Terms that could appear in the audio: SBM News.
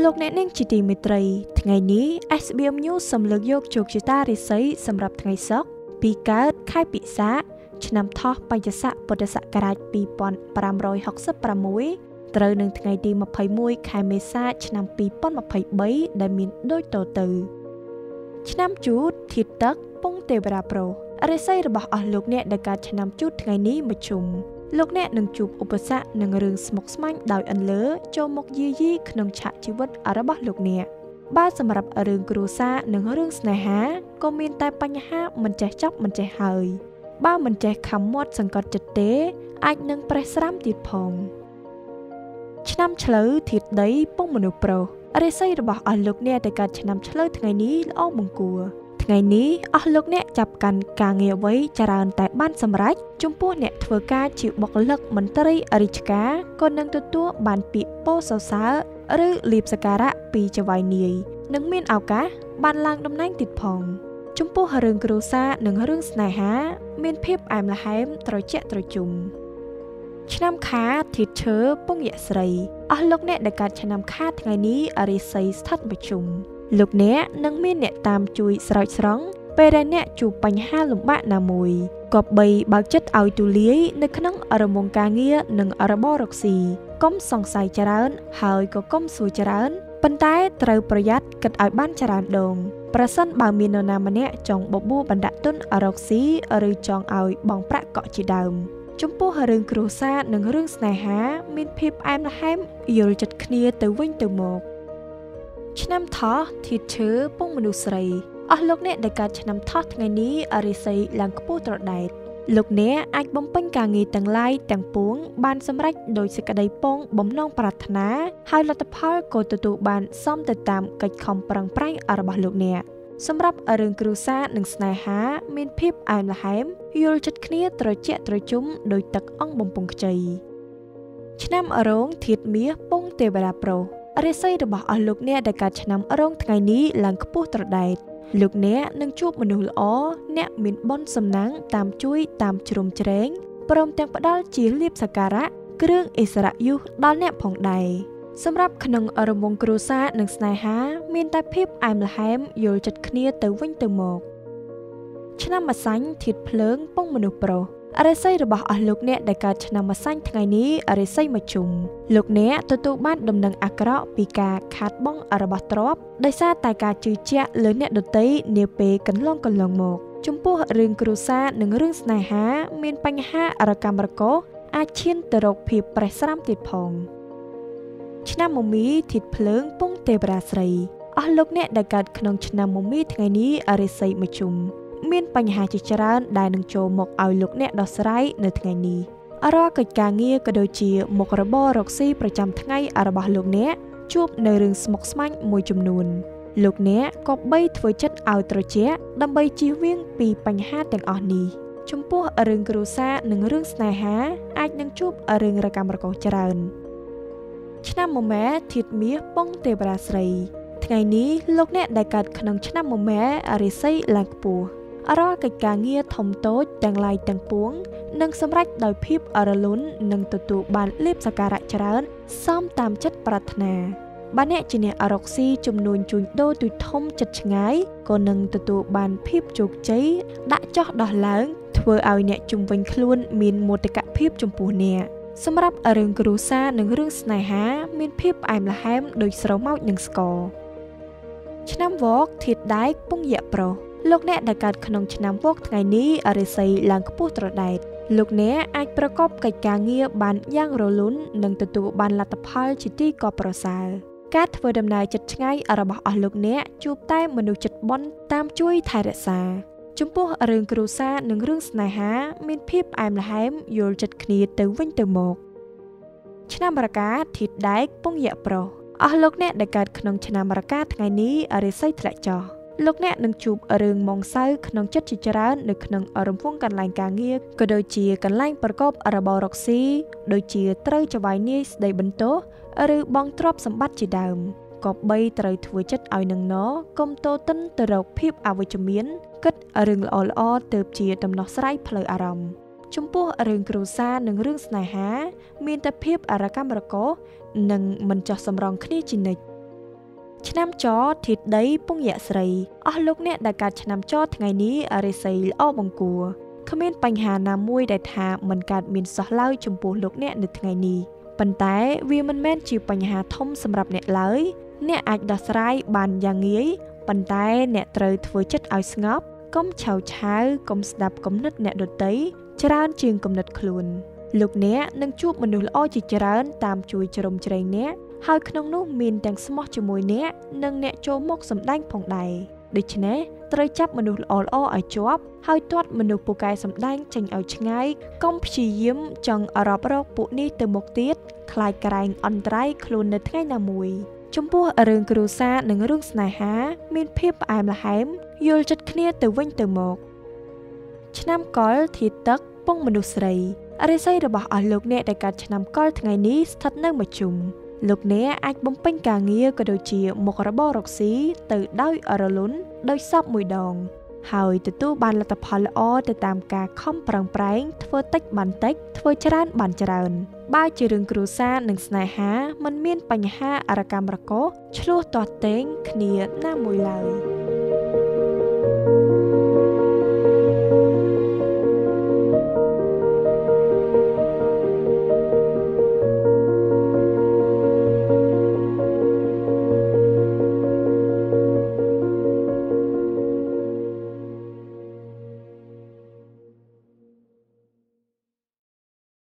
โลกแน่นิ่งจิตติมิตรีทั้งนี้ SBM News สำหรับថ្ងៃนี้ លោកអ្នកនឹងជួបឧបសគ្គនឹងរឿងស្មុគស្មាញដោយអន្លើចូលមកយាយីក្នុងឆាកជីវិតរបស់លោកអ្នក ថ្ងៃនេះអស់លោកអ្នកចាប់កាន់ការងារអ្វីចរានតែបានសម្រេចចំពោះអ្នកធ្វើការជាបុគ្គលិកមន្ត្រីអរិយការក៏នឹងទទួលបានពាក្យពោសសរសើរឬលាភសក្ការៈពីចវៃនាយនឹងមានឱកាសបានឡើងតំណែងទៀតផងចំពោះរឿងគ្រួសារនិងរឿងស្នេហាមានភាពអែមល្ហែមត្រជាក់ត្រជុំឆ្នាំខាតិធ្វើពងយៈស្រីអស់លោកអ្នកដែលកើតឆ្នាំខាតថ្ងៃនេះអរិយស័យស្ថិតប្រជុំ លោកអ្នកនឹងមានអ្នកតាមជួយស្រោចស្រង់ពេលដែលអ្នកជួបបញ្ហាលំបាកណាមួយគប្បីបើកចិត្តឲ្យទូលាយនៅក្នុងអរមងការងារនិងអរបររកស៊ីកុំសង្ស័យច្រើនហើយកុំសួរច្រើនប៉ុន្តែត្រូវប្រយ័ត្នគិតឲ្យបានច្រើនដងប្រសិនបើមាននរណាម្នាក់ចង់បបួលបណ្ដាក់ទុនអរកស៊ីឬចង់ឲ្យបងប្រាក់កក់ជាដើមចំពោះរឿងគ្រួសារនិងរឿងស្នេហាមានភាពអែមល្ហែមយល់ចិត្តគ្នាទៅវិញទៅមក ឆ្នាំថោះធៀតឈើពងមនុស្សស្រីអស់លោកអ្នកដែលកើតឆ្នាំថោះថ្ងៃនេះអរិស័យឡើងខ្ពស់ត្រដែតលោកអ្នកអាចបំពេញការងារទាំងឡាយទាំងពួងបានសម្រេចដោយសេចក្ដីពងបំណងប្រាថ្នាហើយលទ្ធផលក៏ទទួលបានសមទៅតាមកិច្ចខំប្រឹងប្រែងរបស់លោកអ្នកសម្រាប់រឿងគ្រួសារនិងស្នេហាមានភាពអែមល្ហែមយល់ចិត្តគ្នាត្រជាក់ត្រជុំដោយទឹកអង្គបំពង់ខ្ចីឆ្នាំរងធៀតមាសពងទេវរាប្រោ អរិស័យរបស់អស់លោកអ្នកដែលកើតឆ្នាំម្សាញ់ថ្ងៃនេះអរិស័យមជ្ឈុំលោកអ្នកទទួលបានពាក្យពោសសរសើរឬលាភសក្ការៈពីចវៃនាយនឹងមានឱកាសបានឡើងតំណែងទៀតផងចំពោះរឿងគ្រួសារនិងស្នេហាមានភាពអែមល្ហែមយល់ចិត្តគ្នាទៅវិញទៅមកឆ្នាំម្សាញ់ធៀតភ្លើងពងមនុស្សប្រុសអរិស័យរបស់អស់លោកអ្នកដែលកើតឆ្នាំម្សាញ់ថ្ងៃនេះអរិស័យមជ្ឈុំ មានបញ្ហាជាច្រើនដែលនឹងចូលមកឲ្យលោកអ្នកដោះស្រាយនៅថ្ងៃនេះ អរកិច្ចការងារធំតូចទាំងឡាយទាំងពួងនឹងសម្រេចដោយភាពអរលុននិងទទួលបានលាភសក្ការៈច្រើន លោកអ្នកដែលកើតក្នុងឆ្នាំវកថ្ងៃនេះអរិស័យឡើងខ្ពស់ត្រដែតលោកអ្នកអាចប្រកបកិច្ចការងារបានយ៉ាងរលូននិងទទួលបានលទ្ធផលជាទីកោប្រសើរការធ្វើដំណើរចិត្តឆ្ងាយរបស់អស់លោកអ្នកជួបតែមនុស្សចិត្តបន់តាមជួយថែរក្សាចំពោះរឿងគ្រួសារនិងរឿងស្នេហាមានភាពអែមល្ហែមយល់ចិត្តគ្នាទៅវិញទៅមកឆ្នាំរកាធៀតដែកពងយៈប្រុសអស់លោកអ្នកដែលកើតក្នុងឆ្នាំរកាថ្ងៃនេះអរិស័យធ្លាក់ចុះ លោកអ្នកនឹងជួបរឿងមងសៅក្នុងចិត្តជាច្រើននៅក្នុងអរំវងកន្លែងការងារក៏ដូចជាកន្លែងប្រកបរបររកស៊ីដូចជាត្រូវចវាយនាយស្ដីបន្ទោសឬបងទ្រព្យសម្បត្តិជាដើមក៏បីត្រូវធ្វើចិត្តឲ្យនឹងណោកុំតូទិនទៅរកភាពអវិជ្ជមានគិតរឿងល្អៗទៅជាដំណោះស្រាយផ្លូវអារម្មណ៍ ชมพู่เรื่องครูซาหนึ่งเรื่องสนาหามีนตะเพียบอารากามระโกหนึ่งมันจะสำรองคดีจินิชนามจอทิดได้ปุ่งแย่ใส่อ๋อลูกเนี่ยได้การชนามจอทั้งไงนี้อะไรใส่อ้อบังกัวคอมเมนต์ปัญหาหน้ามุ้ยได้ทาเหมือนการมีนสอเล่าชมพู่ลูกเนี่ยหนึ่งทั้งไงนี้ปัญหาวิวมันแม่นจีปัญหาท่อมสำหรับเนี่ยเลยเนี่ยอาจดัสไรบานอย่างงี้ปัญหาเนี่ยเตยถือจัดเอาสงบก้มเฉาเช้าก้มสดับก้มนึกเนี่ยโดดเตยจราจรจึงก้มนึกคลุนลูกเนี่ยนั่งจูบมันดูอ้อจีจราจรตามจุยจรมเจริญเนี่ยหากขนมนุ่มมีนแตงสมอจมูกเนี่ยนั่งเนี่ยโจมกสำแดงผ่องใดโดยเฉพาะเตยจับมันดูอ้ออ้อไอจวบหากตัวมันดูปูกายสำแดงจังเอาชง่ายก้มชี้ยิ้มจังอรอบรอกปุนี่เติมกติดคลายกระไรอันตรายคลุนในทั้งไงนามุยชมพู่เรื่องครูซาหนึ่งเรื่องสนาหามีนเพียบอายละแหมยูจัดเคลียตัววิ่งตัวหมกชนามกอลทีตักป้องมนุษย์ไรอะไรใส่ระบาดอาลูกเนี่ยในการชนามกอลทั้งไงนี้ทัดนั่งมาจุ่มลูกเนี่ยอาจบ่มเป็นกาเงียก็โดยเฉียหมกระบอรกสีตื่นได้อารลุนได้ซอบมวยดองหายตัวตู้บานละตะพลอแต่ตามกาค่อมปรังแปรงทเวติกบันติกทเวจรานบันจรานบ้าเจริญครูซาหนึ่งสนาหามันเมียนปัญหาอารกามระโกชลูต่อเต็งเนียหน้ามวยเลย